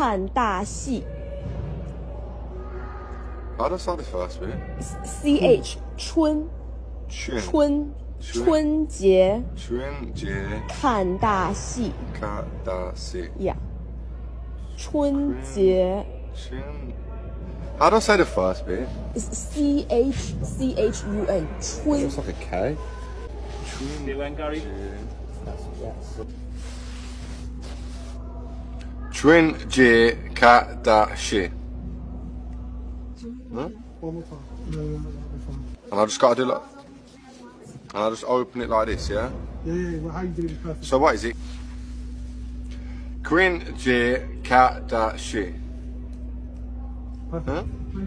看大戏。How does sound fast, man? Ch 春春春节春节看大戏看大戏 Yeah 春节春 How do I say the first bit? C-H-C-H-U-N. Chun. It's like a K. Chun. Do you want, Gary? Chun J Ka Da Shi. One more time. And I just gotta do like... And I just open it like this, yeah? Yeah, yeah, well, how you do it is perfect. So what is it? Chun J Ka Da Shi. Perfect. Huh?